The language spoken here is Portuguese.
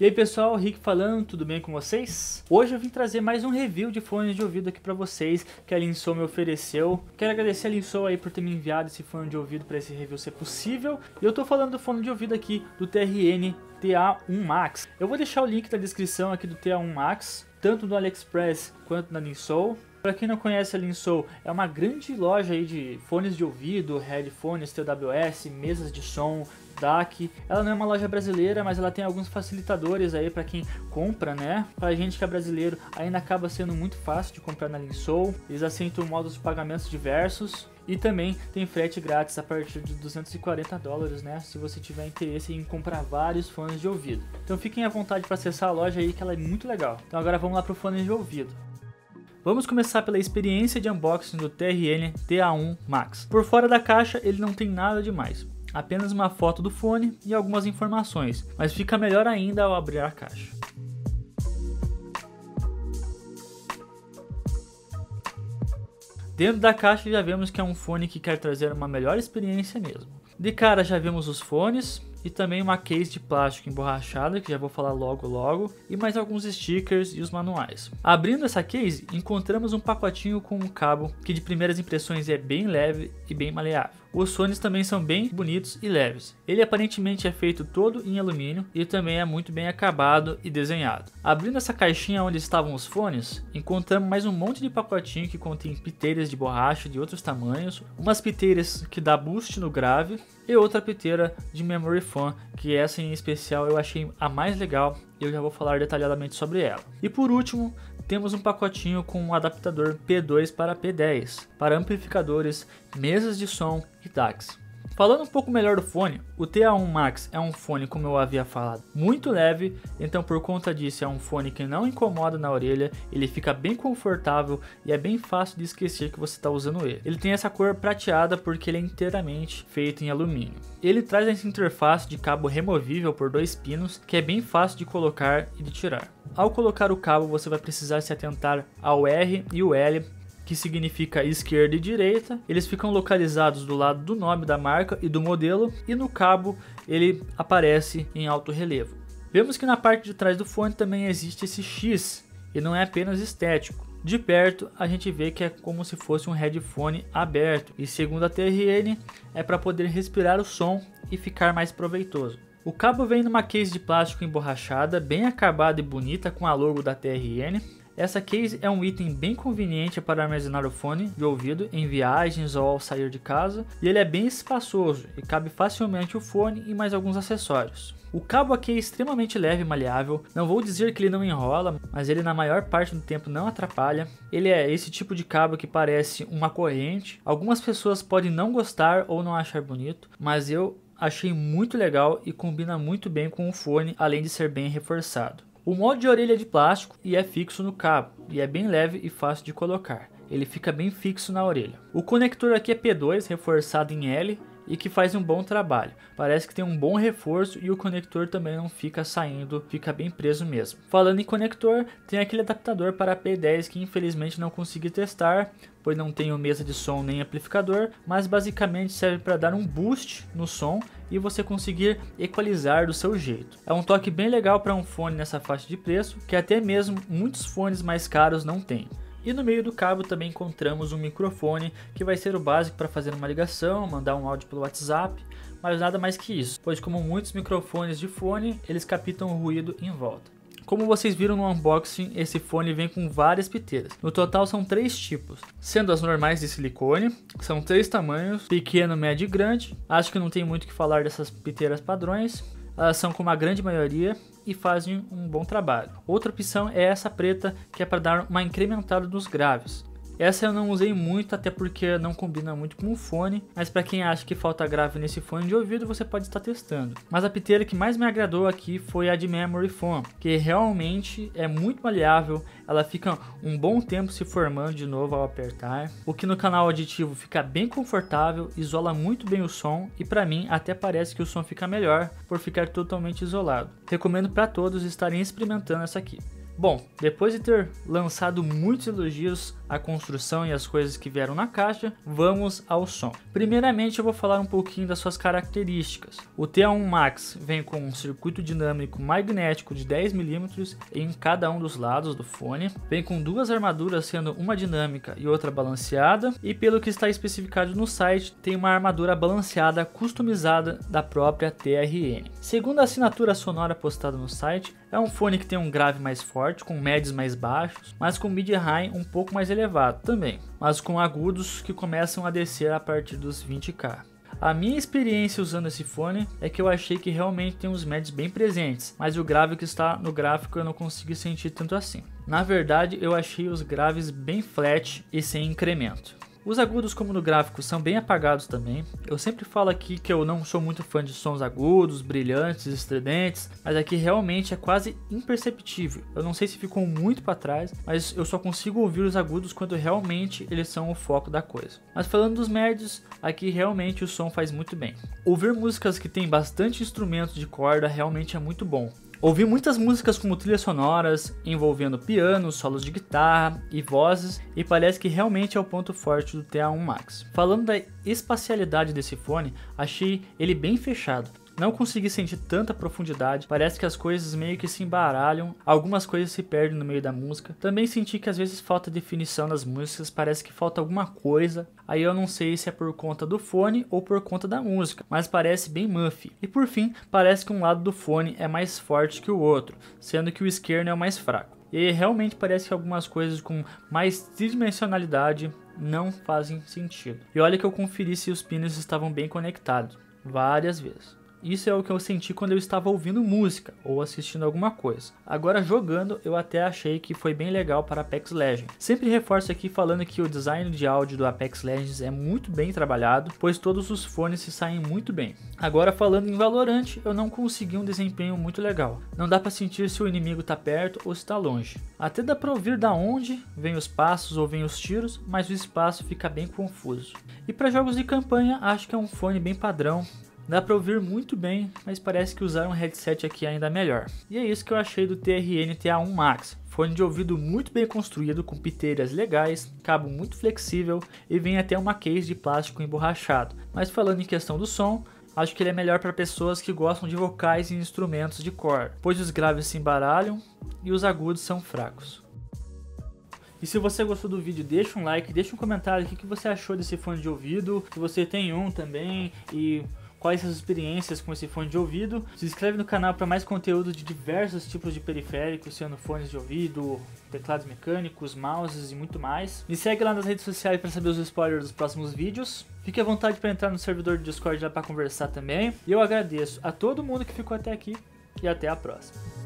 E aí pessoal, Rick falando, tudo bem com vocês? Hoje eu vim trazer mais um review de fones de ouvido aqui pra vocês, que a Linsoul me ofereceu. Quero agradecer a Linsoul aí por ter me enviado esse fone de ouvido pra esse review ser possível. E eu tô falando do fone de ouvido aqui, do TRN TA1 Max. Eu vou deixar o link na descrição aqui do TA1 Max, tanto no AliExpress quanto na Linsoul. Para quem não conhece, a Linsoul é uma grande loja aí de fones de ouvido, headphones, TWS, mesas de som, DAC. Ela não é uma loja brasileira, mas ela tem alguns facilitadores aí para quem compra, né? Pra gente que é brasileiro, ainda acaba sendo muito fácil de comprar na Linsoul. Eles aceitam modos de pagamentos diversos. E também tem frete grátis a partir de $240, né? Se você tiver interesse em comprar vários fones de ouvido. Então fiquem à vontade para acessar a loja aí, que ela é muito legal. Então agora vamos lá pro fone de ouvido. Vamos começar pela experiência de unboxing do TRN TA1 Max. Por fora da caixa ele não tem nada demais, apenas uma foto do fone e algumas informações, mas fica melhor ainda ao abrir a caixa. Dentro da caixa já vemos que é um fone que quer trazer uma melhor experiência mesmo. De cara já vemos os fones e também uma case de plástico emborrachada, que já vou falar logo, e mais alguns stickers e os manuais. Abrindo essa case, encontramos um pacotinho com um cabo, que de primeiras impressões é bem leve e bem maleável. Os fones também são bem bonitos e leves. Ele aparentemente é feito todo em alumínio e também é muito bem acabado e desenhado. Abrindo essa caixinha onde estavam os fones, encontramos mais um monte de pacotinho que contém piteiras de borracha de outros tamanhos, umas piteiras que dá boost no grave e outra piteira de memory foam, que essa em especial eu achei a mais legal e eu já vou falar detalhadamente sobre ela. E por último, temos um pacotinho com um adaptador P2 para P10, para amplificadores, mesas de som e DACs. Falando um pouco melhor do fone, o TA1 Max é um fone, como eu havia falado, muito leve, então por conta disso é um fone que não incomoda na orelha, ele fica bem confortável e é bem fácil de esquecer que você está usando ele. Ele tem essa cor prateada porque ele é inteiramente feito em alumínio. Ele traz essa interface de cabo removível por 2 pinos, que é bem fácil de colocar e de tirar. Ao colocar o cabo você vai precisar se atentar ao R e o L, que significa esquerda e direita. Eles ficam localizados do lado do nome da marca e do modelo, e no cabo ele aparece em alto relevo. Vemos que na parte de trás do fone também existe esse X, e não é apenas estético. De perto a gente vê que é como se fosse um headphone aberto, e segundo a TRN é para poder respirar o som e ficar mais proveitoso. O cabo vem numa case de plástico emborrachada, bem acabada e bonita, com a logo da TRN. Essa case é um item bem conveniente para armazenar o fone de ouvido em viagens ou ao sair de casa, e ele é bem espaçoso e cabe facilmente o fone e mais alguns acessórios. O cabo aqui é extremamente leve e maleável, não vou dizer que ele não enrola, mas ele na maior parte do tempo não atrapalha. Ele é esse tipo de cabo que parece uma corrente, algumas pessoas podem não gostar ou não achar bonito, mas eu achei muito legal e combina muito bem com o fone, além de ser bem reforçado. O molde de orelha é de plástico e é fixo no cabo, e é bem leve e fácil de colocar, ele fica bem fixo na orelha. O conector aqui é P2, reforçado em L, e que faz um bom trabalho, parece que tem um bom reforço e o conector também não fica saindo, fica bem preso mesmo. Falando em conector, tem aquele adaptador para P10 que infelizmente não consegui testar, pois não tenho mesa de som nem amplificador, mas basicamente serve para dar um boost no som e você conseguir equalizar do seu jeito. É um toque bem legal para um fone nessa faixa de preço, que até mesmo muitos fones mais caros não têm. E no meio do cabo também encontramos um microfone, que vai ser o básico para fazer uma ligação, mandar um áudio pelo WhatsApp, mas nada mais que isso, pois como muitos microfones de fone, eles captam o ruído em volta. Como vocês viram no unboxing, esse fone vem com várias piteiras. No total são 3 tipos, sendo as normais de silicone, são 3 tamanhos, pequeno, médio e grande. Acho que não tem muito o que falar dessas piteiras padrões, elas são como a grande maioria e fazem um bom trabalho. Outra opção é essa preta, que é para dar uma incrementada nos graves. Essa eu não usei muito, até porque não combina muito com o fone, mas para quem acha que falta grave nesse fone de ouvido, você pode estar testando. Mas a piteira que mais me agradou aqui foi a de memory foam, que realmente é muito maleável, ela fica um bom tempo se formando de novo ao apertar, o que no canal auditivo fica bem confortável, isola muito bem o som, e para mim até parece que o som fica melhor por ficar totalmente isolado. Recomendo para todos estarem experimentando essa aqui. Bom, depois de ter lançado muitos elogios a construção e as coisas que vieram na caixa, vamos ao som. Primeiramente eu vou falar um pouquinho das suas características. O TA1 Max vem com um circuito dinâmico magnético de 10 mm em cada um dos lados do fone, vem com duas armaduras, sendo uma dinâmica e outra balanceada, e pelo que está especificado no site, tem uma armadura balanceada customizada da própria TRN. Segundo a assinatura sonora postada no site, é um fone que tem um grave mais forte, com médios mais baixos, mas com mid high um pouco mais elevado também, mas com agudos que começam a descer a partir dos 20k. A minha experiência usando esse fone é que eu achei que realmente tem uns médios bem presentes, mas o grave que está no gráfico eu não consegui sentir tanto assim. Na verdade, eu achei os graves bem flat e sem incremento. Os agudos, como no gráfico, são bem apagados também. Eu sempre falo aqui que eu não sou muito fã de sons agudos, brilhantes, estridentes, mas aqui realmente é quase imperceptível. Eu não sei se ficou muito para trás, mas eu só consigo ouvir os agudos quando realmente eles são o foco da coisa. Mas falando dos médios, aqui realmente o som faz muito bem. Ouvir músicas que tem bastante instrumento de corda realmente é muito bom. Ouvi muitas músicas como trilhas sonoras, envolvendo piano, solos de guitarra e vozes, e parece que realmente é o ponto forte do TA1 Max. Falando da espacialidade desse fone, achei ele bem fechado. Não consegui sentir tanta profundidade, parece que as coisas meio que se embaralham, algumas coisas se perdem no meio da música. Também senti que às vezes falta definição nas músicas, parece que falta alguma coisa, aí eu não sei se é por conta do fone ou por conta da música, mas parece bem muffy. E por fim, parece que um lado do fone é mais forte que o outro, sendo que o esquerdo é o mais fraco. E realmente parece que algumas coisas com mais tridimensionalidade não fazem sentido. E olha que eu conferi se os pinos estavam bem conectados, várias vezes. Isso é o que eu senti quando eu estava ouvindo música ou assistindo alguma coisa. Agora jogando, eu até achei que foi bem legal para Apex Legends. Sempre reforço aqui falando que o design de áudio do Apex Legends é muito bem trabalhado, pois todos os fones se saem muito bem. Agora falando em Valorant, eu não consegui um desempenho muito legal. Não dá para sentir se o inimigo está perto ou se está longe. Até dá para ouvir da onde vêm os passos ou vêm os tiros, mas o espaço fica bem confuso. E para jogos de campanha, acho que é um fone bem padrão. Dá pra ouvir muito bem, mas parece que usar um headset aqui ainda é melhor. E é isso que eu achei do TRN TA1 Max. Fone de ouvido muito bem construído, com piteiras legais, cabo muito flexível e vem até uma case de plástico emborrachado. Mas falando em questão do som, acho que ele é melhor para pessoas que gostam de vocais e instrumentos de corda, pois os graves se embaralham e os agudos são fracos. E se você gostou do vídeo, deixa um like, deixa um comentário o que você achou desse fone de ouvido, se você tem um também e quais as experiências com esse fone de ouvido. Se inscreve no canal para mais conteúdo de diversos tipos de periféricos, sendo fones de ouvido, teclados mecânicos, mouses e muito mais. Me segue lá nas redes sociais para saber os spoilers dos próximos vídeos. Fique à vontade para entrar no servidor de Discord lá para conversar também. E eu agradeço a todo mundo que ficou até aqui e até a próxima.